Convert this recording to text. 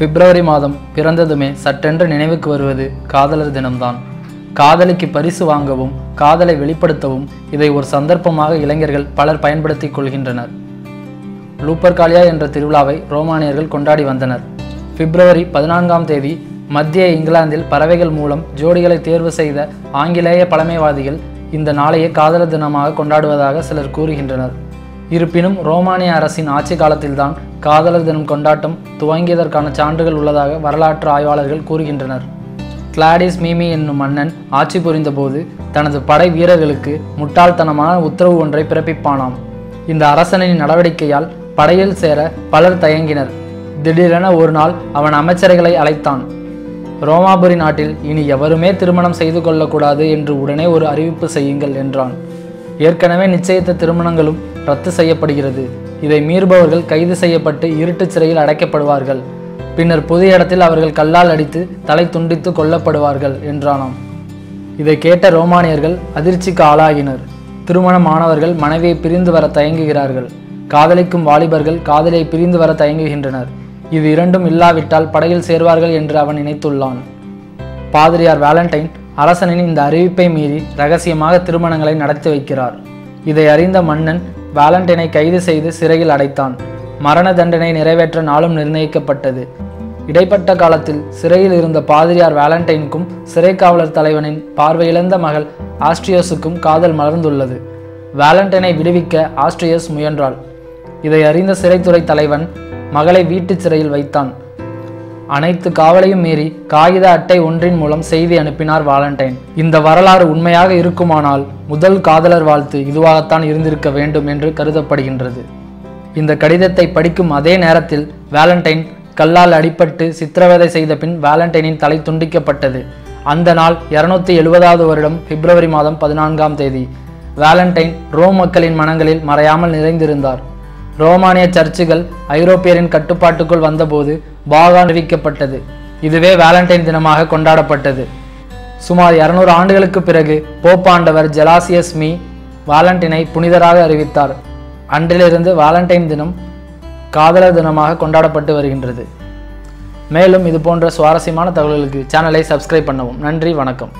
பிப்ரவரி மாதம் பிறந்ததுமே சட்டென்று நினைவுக்கு வருவது காதலர் தினம்தான். காதலிக்கு பரிசு வாங்கவும் காதலை வெளிப்படுத்தவும் இதை ஒரு சந்தர்ப்பமாக இளைஞர்கள் பலர் பயன்படுத்திக் கொள்கின்றனர். லூப்பர்காலியா என்ற திருவிழாவை ரோமானியர்கள் கொண்டாடி வந்தனர். பிப்ரவரி 14ஆம் தேதி மத்திய இங்கிலாந்தில் பறவைகள் மூலம் ஜோடிகளை தேர்வு செய்த ஆங்கிலேய பழமைவாதிகள் இந்த நாளையே காதலர் தினமாக கொண்டாடுவதாக சிலர் கூறுகின்றனர். இருப்பினும் ரோமானிய அரசின் ஆட்சி காலத்தில்தான் காதலர் தினம் கொண்டாட்டம் துவங்கியதற்கான சான்றுகள் உள்ளதாக வரலாற்று ஆய்வாளர்கள் கூறுகின்றனர். கிளாடியஸ் மீமி என்னும் மன்னன் ஆட்சி புரிந்தபோது தனது படை வீரர்களுக்கு முட்டாள்தனமான உத்தரவு ஒன்றை பிறப்பிப்பானாம். இந்த அரசனின் நடவடிக்கையால் படையில் சேர பலர் தயங்கினர். திடீரென ஒரு நாள் அவன் அமைச்சர்களை அழைத்தான். ரோமாபுரி நாட்டில் இனி எவருமே திருமணம் செய்து கொள்ளக்கூடாது என்று உடனே ஒரு அறிவிப்பு செய்யுங்கள் என்றான். ஏற்கனவே நிச்சயித்த திருமணங்களும் ரத்து செய்யப்படுகிறது. இதை மீறுபவர்கள் கைது செய்யப்பட்டு இருட்டு சிறையில் அடைக்கப்படுவார்கள். பின்னர் புதிய இடத்தில் அவர்கள் கல்லால் அடித்து தலை துண்டித்து கொல்லப்படுவார்கள் என்றானாம். இதை கேட்ட ரோமானியர்கள் அதிர்ச்சிக்கு ஆளாகினர். திருமணமானவர்கள் மனைவியை பிரிந்து வர தயங்குகிறார்கள். காதலிக்கும் வாலிபர்கள் காதலியை பிரிந்து வர தயங்குகின்றனர். இது இரண்டும் இல்லாவிட்டால் படையில் சேர்வார்கள் என்று அவன் நினைத்துள்ளான். பாதிரியார் வேலண்டைன் அரசனின் இந்த அறிவிப்பை மீறி இரகசியமாக திருமணங்களை நடத்தி வைக்கிறார். இதை அறிந்த மன்னன் வேலண்டைனை கைது செய்து சிறையில் அடைத்தான். மரண தண்டனை நிறைவேற்ற நாளும் நிர்ணயிக்கப்பட்டது. இடைப்பட்ட காலத்தில் சிறையில் இருந்த பாதிரியார் வேலண்டைனுக்கும் சிறை காவலர் தலைவனின் பார்வையிழந்த மகள் ஆஸ்ட்ரியோஸுக்கும் காதல் மலர்ந்துள்ளது. வேலண்டைனை விடுவிக்க ஆஸ்ட்ரியோஸ் முயன்றாள். இதை அறிந்த சிறைத்துறை தலைவன் மகளை வீட்டு சிறையில் வைத்தான். அனைத்து காவலையும் மீறி காகித அட்டை ஒன்றின் மூலம் செய்தி அனுப்பினார் வேலண்டைன். இந்த வரலாறு உண்மையாக இருக்குமானால் முதல் காதலர் வாழ்த்து இதுவாகத்தான் இருந்திருக்க வேண்டும் என்று கருதப்படுகின்றது. இந்த கடிதத்தை படிக்கும் அதே நேரத்தில் வேலண்டைன் கல்லால் அடிபட்டு சித்திரவதை செய்த பின் வேலண்டைனின் தலை துண்டிக்கப்பட்டது. அந்த நாள் 270வது வருடம் பிப்ரவரி மாதம் 14ஆம் தேதி. வேலண்டைன் ரோம் மக்களின் மனங்களில் மறையாமல் நிறைந்திருந்தார். ரோமானிய சர்ச்சுகள் ஐரோப்பியரின் கட்டுப்பாட்டுக்குள் வந்தபோது பாகா அறிவிக்கப்பட்டது. இதுவே வேலண்டைன் தினமாக கொண்டாடப்பட்டது. சுமார் 200 ஆண்டுகளுக்கு பிறகு போப்பாண்டவர் ஜெலாசியஸ் மீ வேலண்டைனை புனிதராக அறிவித்தார். அன்றிலிருந்து வேலண்டைன் தினம் காதலர் தினமாக கொண்டாடப்பட்டு வருகின்றது. மேலும் இது போன்ற சுவாரஸ்யமான தகவல்களுக்கு சேனலை சப்ஸ்கிரைப் பண்ணவும். நன்றி, வணக்கம்.